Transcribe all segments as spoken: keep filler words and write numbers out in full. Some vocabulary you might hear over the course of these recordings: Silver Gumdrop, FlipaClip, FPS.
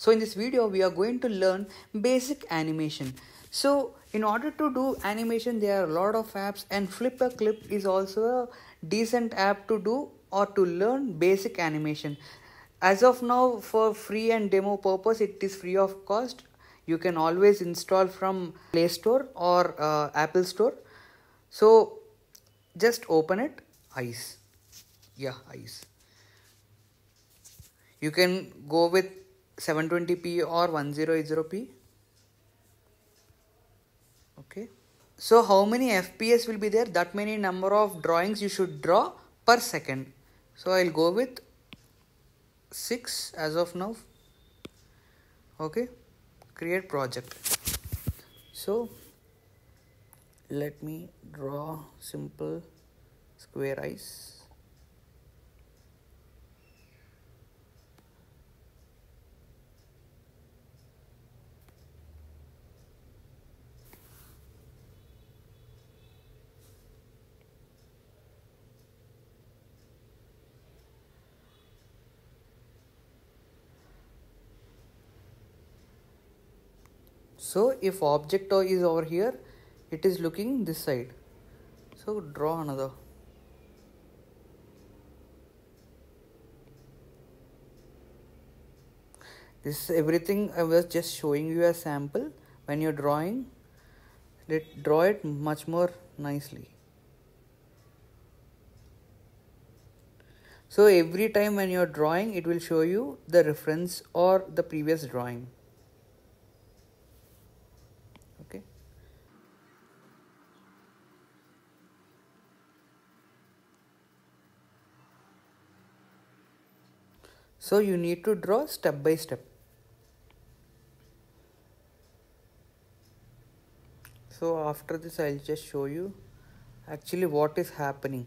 So in this video, we are going to learn basic animation. So in order to do animation, there are a lot of apps, and FlipaClip is also a decent app to do or to learn basic animation. As of now, for free and demo purpose, it is free of cost. You can always install from Play Store or uh, Apple Store. So just open it. Eyes. Yeah, eyes. You can go with seven twenty p or ten eighty p. Okay. So how many F P S will be there? That many number of drawings you should draw per second. So I'll go with six as of now. Okay. Create project. So let me draw simple square eyes. So if object is over here, it is looking this side. So draw another. This is everything I was just showing you a sample. When you're drawing, let draw it much more nicely. So every time when you're drawing, it will show you the reference or the previous drawing. So you need to draw step by step. So after this, I'll just show you actually what is happening.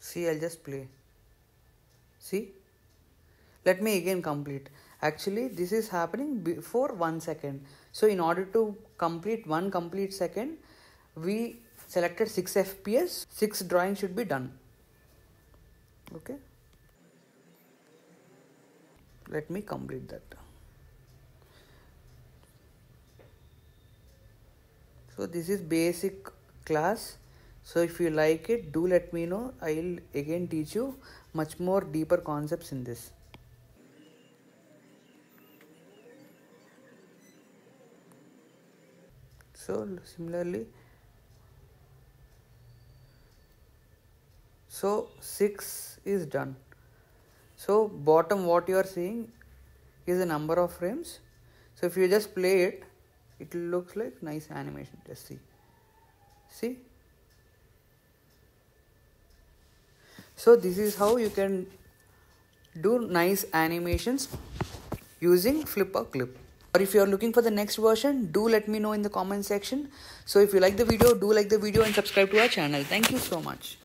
See, I'll just play. See? Let me again complete. Actually, this is happening before one second. So in order to complete one complete second, we selected six F P S, six drawings should be done. Okay. Let me complete that. So this is basic class. So if you like it, do let me know. I'll again teach you much more deeper concepts in this. So similarly, so six is done. So bottom what you are seeing is the number of frames. So if you just play it, it looks like nice animation. Just see. See? So this is how you can do nice animations using FlipaClip. Or if you are looking for the next version, do let me know in the comment section. So if you like the video, do like the video and subscribe to our channel. Thank you so much.